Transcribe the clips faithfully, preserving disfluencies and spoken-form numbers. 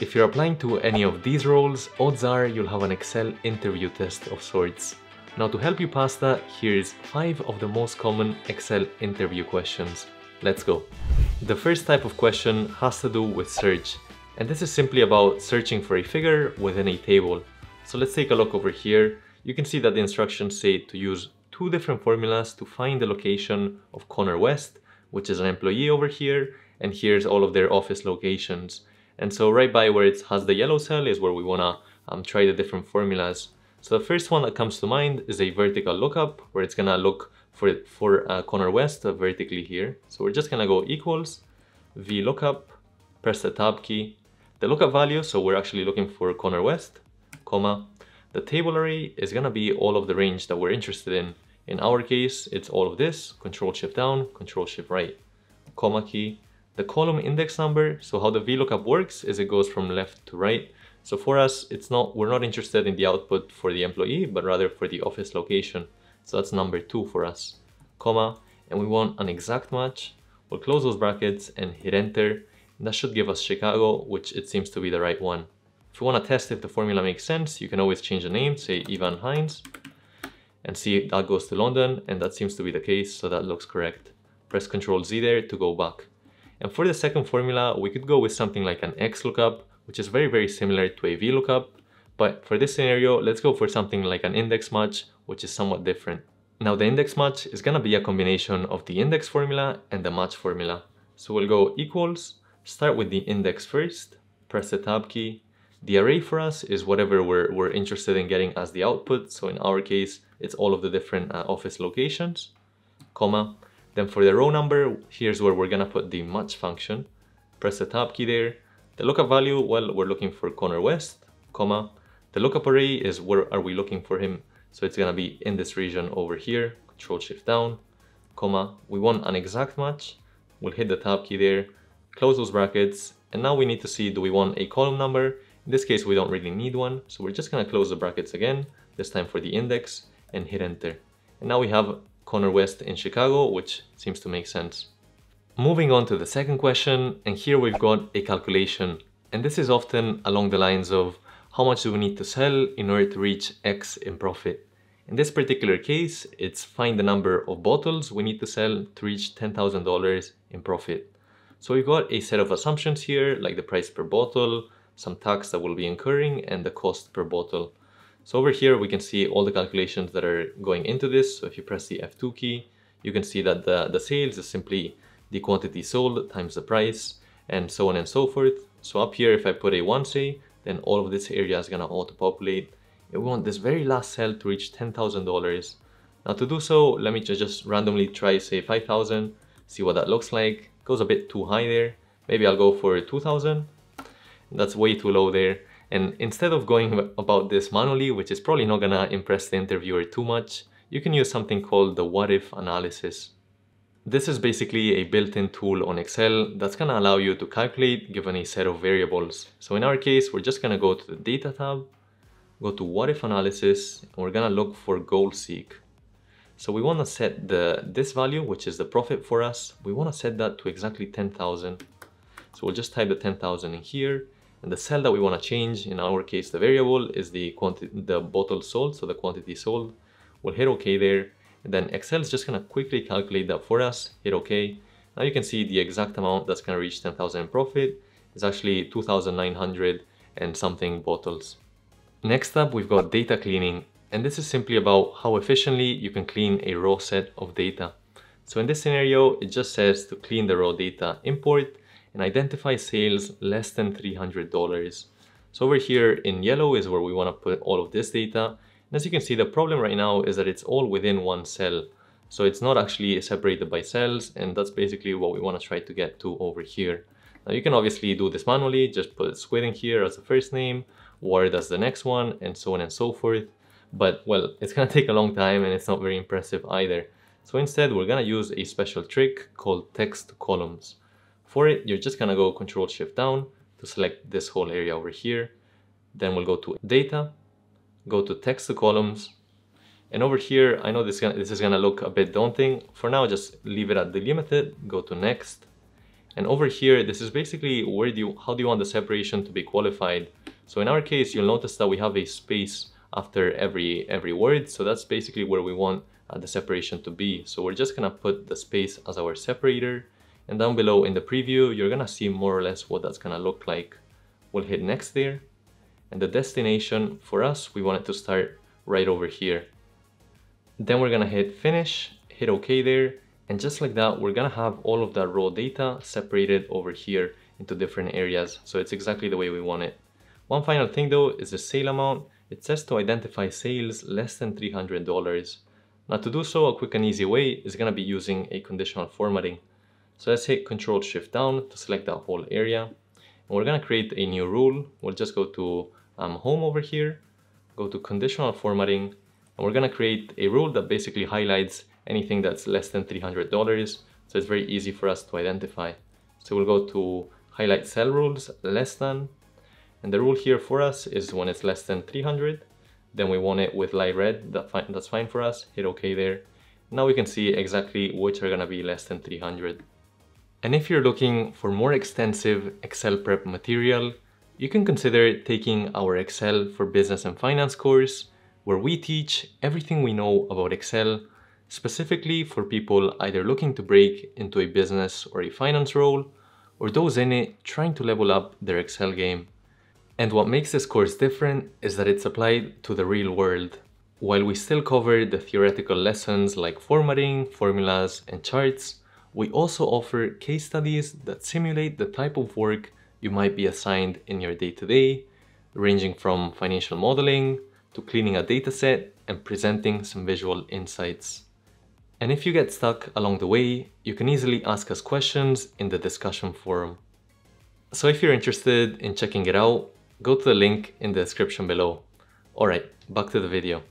If you're applying to any of these roles, odds are you'll have an Excel interview test of sorts. Now to help you pass that, here's five of the most common Excel interview questions. Let's go. The first type of question has to do with search, and this is simply about searching for a figure within a table. So let's take a look over here. You can see that the instructions say to use two different formulas to find the location of Connor West, which is an employee over here, and here's all of their office locations. And so right by where it has the yellow cell is where we wanna um, try the different formulas. So the first one that comes to mind is a vertical lookup, where it's gonna look for, for uh, Connor West uh, vertically here. So we're just gonna go equals, VLOOKUP, press the tab key, the lookup value, so we're actually looking for Connor West, comma. The table array is gonna be all of the range that we're interested in. In our case, it's all of this, control shift down, control shift right, comma key. The column index number, so how the VLOOKUP works is it goes from left to right. So for us, it's not we're not interested in the output for the employee, but rather for the office location. So that's number two for us, comma, and we want an exact match. We'll close those brackets and hit enter. And that should give us Chicago, which it seems to be the right one. If you want to test if the formula makes sense, you can always change the name, say Ivan Hines, and see that goes to London, and that seems to be the case, so that looks correct. Press Ctrl Z there to go back. And for the second formula, we could go with something like an X lookup, which is very, very similar to a VLOOKUP. But for this scenario, let's go for something like an index match, which is somewhat different. Now, the index match is going to be a combination of the index formula and the match formula. So we'll go equals, start with the index first, press the tab key. The array for us is whatever we're, we're interested in getting as the output. So in our case, it's all of the different uh, office locations, comma. Then for the row number, here's where we're gonna put the match function. Press the tab key there. The lookup value, well, we're looking for Connor West, comma. The lookup array is where are we looking for him. So it's gonna be in this region over here, control shift down, comma. We want an exact match. We'll hit the tab key there, close those brackets. And now we need to see, do we want a column number? In this case, we don't really need one. So we're just gonna close the brackets again, this time for the index, and hit enter. And now we have Connor West in Chicago, which seems to make sense. Moving on to the second question, and here we've got a calculation. And this is often along the lines of how much do we need to sell in order to reach X in profit. In this particular case, it's find the number of bottles we need to sell to reach ten thousand dollars in profit. So we've got a set of assumptions here, like the price per bottle, some tax that we'll be incurring, and the cost per bottle. So over here, we can see all the calculations that are going into this. So if you press the F two key, you can see that the, the sales is simply the quantity sold times the price, and so on and so forth. So up here, if I put a one, say, then all of this area is gonna auto-populate. And we want this very last cell to reach ten thousand dollars. Now to do so, let me just randomly try, say, five thousand, see what that looks like. It goes a bit too high there. Maybe I'll go for two thousand. That's way too low there. And instead of going about this manually, which is probably not gonna impress the interviewer too much, you can use something called the what if analysis. This is basically a built-in tool on Excel that's gonna allow you to calculate given a set of variables. So in our case, we're just gonna go to the data tab, go to what if analysis, and we're gonna look for Goal Seek. So we wanna set the this value, which is the profit for us, we wanna set that to exactly ten thousand. So we'll just type the ten thousand in here. And the cell that we want to change, in our case, the variable is the quantity, the bottle sold, so the quantity sold. We'll hit OK there. And then Excel is just going to quickly calculate that for us, hit OK. Now you can see the exact amount that's going to reach ten thousand in profit is actually two thousand nine hundred and something bottles. Next up, we've got data cleaning. And this is simply about how efficiently you can clean a raw set of data. So in this scenario, it just says to clean the raw data, import, and identify sales less than three hundred dollars. So over here in yellow is where we want to put all of this data. And as you can see, the problem right now is that it's all within one cell. So it's not actually separated by cells, and that's basically what we want to try to get to over here. Now you can obviously do this manually, just put Squid in here as the first name, Ward as the next one, and so on and so forth. But well, it's going to take a long time and it's not very impressive either. So instead, we're going to use a special trick called text to columns. For it, you're just gonna go control shift down to select this whole area over here. Then we'll go to data, go to text to columns. And over here, I know this, this is gonna look a bit daunting. For now, just leave it at delimited, go to next. And over here, this is basically where do you, how do you want the separation to be qualified. So in our case, you'll notice that we have a space after every, every word. So that's basically where we want uh, the separation to be. So we're just gonna put the space as our separator. And down below in the preview, you're gonna see more or less what that's gonna look like. We'll hit next there. And the destination for us, we want it to start right over here. Then we're gonna hit finish, hit OK there. And just like that, we're gonna have all of that raw data separated over here into different areas. So it's exactly the way we want it. One final thing though is the sale amount. It says to identify sales less than three hundred dollars. Now to do so, a quick and easy way is gonna be using a conditional formatting. So let's hit Control Shift down to select that whole area. And we're gonna create a new rule. We'll just go to um, home over here, go to conditional formatting, and we're gonna create a rule that basically highlights anything that's less than three hundred dollars. So it's very easy for us to identify. So we'll go to highlight cell rules, less than, and the rule here for us is when it's less than three hundred, then we want it with light red, that fi that's fine for us, hit OK there. Now we can see exactly which are gonna be less than three hundred. And if you're looking for more extensive Excel prep material, you can consider taking our Excel for Business and Finance course, where we teach everything we know about Excel, specifically for people either looking to break into a business or a finance role, or those in it trying to level up their Excel game. And what makes this course different is that it's applied to the real world. While we still cover the theoretical lessons like formatting, formulas, and charts, we also offer case studies that simulate the type of work you might be assigned in your day-to-day, ranging from financial modeling to cleaning a dataset and presenting some visual insights. And if you get stuck along the way, you can easily ask us questions in the discussion forum. So if you're interested in checking it out, go to the link in the description below. All right, back to the video.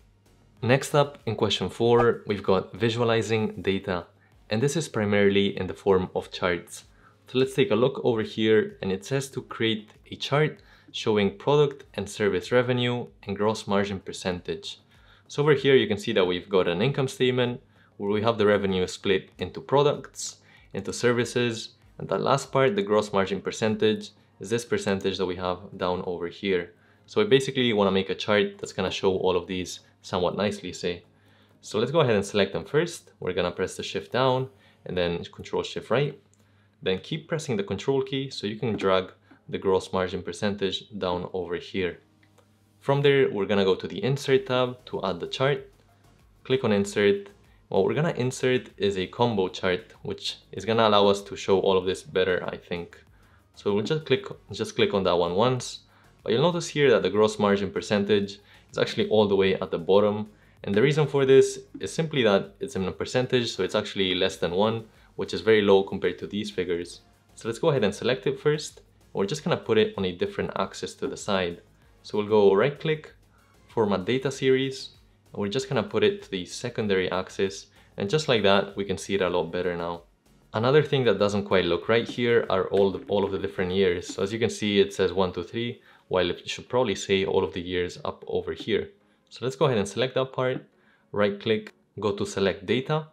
Next up in question four, we've got visualizing data, and this is primarily in the form of charts. So let's take a look over here, and it says to create a chart showing product and service revenue and gross margin percentage. So over here, you can see that we've got an income statement where we have the revenue split into products, into services, and that last part, the gross margin percentage, is this percentage that we have down over here. So we basically want to make a chart that's going to show all of these somewhat nicely, say. So let's go ahead and select them first. We're going to press the shift down and then Control Shift right. Then keep pressing the control key so you can drag the gross margin percentage down over here. From there, we're going to go to the Insert tab to add the chart. Click on Insert. What we're going to insert is a combo chart, which is going to allow us to show all of this better, I think. So we'll just click, just click on that one once, but you'll notice here that the gross margin percentage is actually all the way at the bottom. And the reason for this is simply that it's in a percentage, so it's actually less than one, which is very low compared to these figures. So let's go ahead and select it first. We're just going to put it on a different axis to the side. So we'll go right click, format data series, and we're just going to put it to the secondary axis. And just like that, we can see it a lot better now. Another thing that doesn't quite look right here are all, the, all of the different years. So as you can see, it says one, two, three, while it should probably say all of the years up over here. So let's go ahead and select that part, right click, go to select data.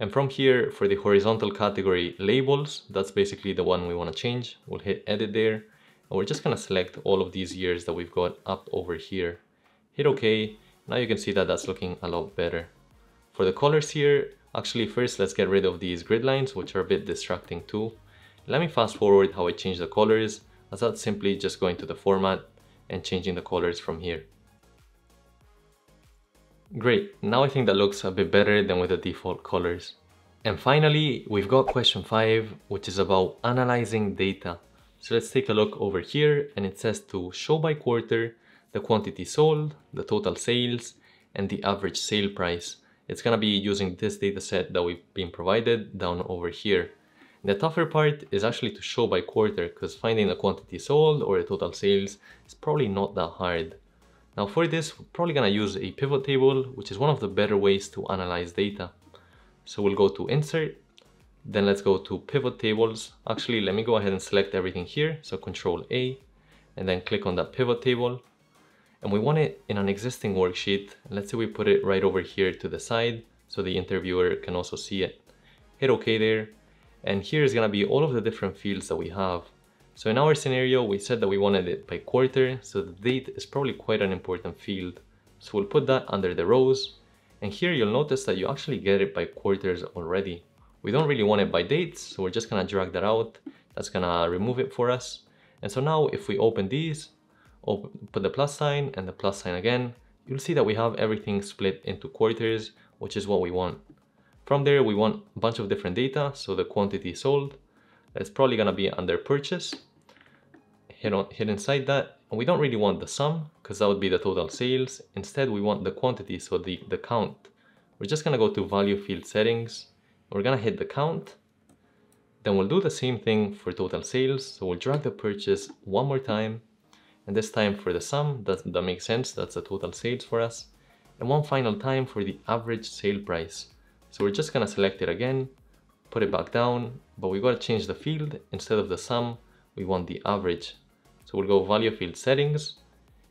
And from here, for the horizontal category labels, that's basically the one we want to change. We'll hit edit there. And we're just going to select all of these years that we've got up over here. Hit OK. Now you can see that that's looking a lot better. For the colors here, actually first let's get rid of these grid lines, which are a bit distracting too. Let me fast forward how I change the colors, as that's simply just going to the format and changing the colors from here. Great, now I think that looks a bit better than with the default colors. And finally, we've got question five, which is about analyzing data. So let's take a look over here, and it says to show by quarter the quantity sold, the total sales, and the average sale price. It's going to be using this data set that we've been provided down over here. And the tougher part is actually to show by quarter, because finding the quantity sold or the total sales is probably not that hard. Now for this, we're probably going to use a pivot table, which is one of the better ways to analyze data. So we'll go to Insert, then let's go to Pivot Tables. Actually, let me go ahead and select everything here. So Control A, and then click on that pivot table. And we want it in an existing worksheet. Let's say we put it right over here to the side so the interviewer can also see it. Hit OK there. And here's gonna be all of the different fields that we have. So in our scenario, we said that we wanted it by quarter, so the date is probably quite an important field. So we'll put that under the rows. And here you'll notice that you actually get it by quarters already. We don't really want it by dates, so we're just gonna drag that out. That's gonna remove it for us. And so now if we open these, open, put the plus sign and the plus sign again, you'll see that we have everything split into quarters, which is what we want. From there, we want a bunch of different data. So the quantity sold, that's probably gonna be under purchase. Hit, on, hit inside that. And we don't really want the sum because that would be the total sales. Instead, we want the quantity, so the, the count. We're just gonna go to value field settings. We're gonna hit the count. Then we'll do the same thing for total sales. So we'll drag the purchase one more time. And this time for the sum, that, that makes sense. That's the total sales for us. And one final time for the average sale price. So we're just gonna select it again, put it back down, but we gotta change the field. Instead of the sum, we want the average. So we'll go value field settings,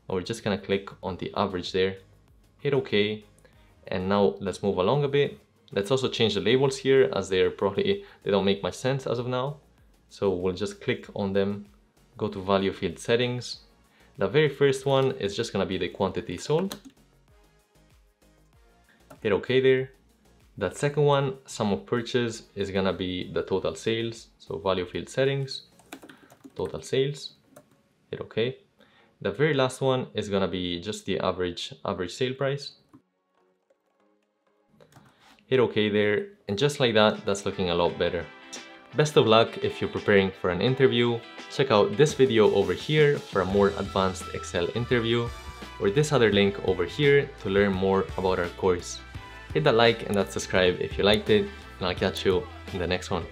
and we're just gonna click on the average there, hit okay. And now let's move along a bit. Let's also change the labels here, as they're probably, they don't make much sense as of now. So we'll just click on them, go to value field settings. The very first one is just gonna be the quantity sold. Hit okay there. That second one, sum of purchase, is gonna be the total sales. So value field settings, total sales, hit okay. The very last one is gonna be just the average, average sale price. Hit okay there. And just like that, that's looking a lot better. Best of luck if you're preparing for an interview. Check out this video over here for a more advanced Excel interview, or this other link over here to learn more about our course. Hit that like and that subscribe if you liked it, and I'll catch you in the next one.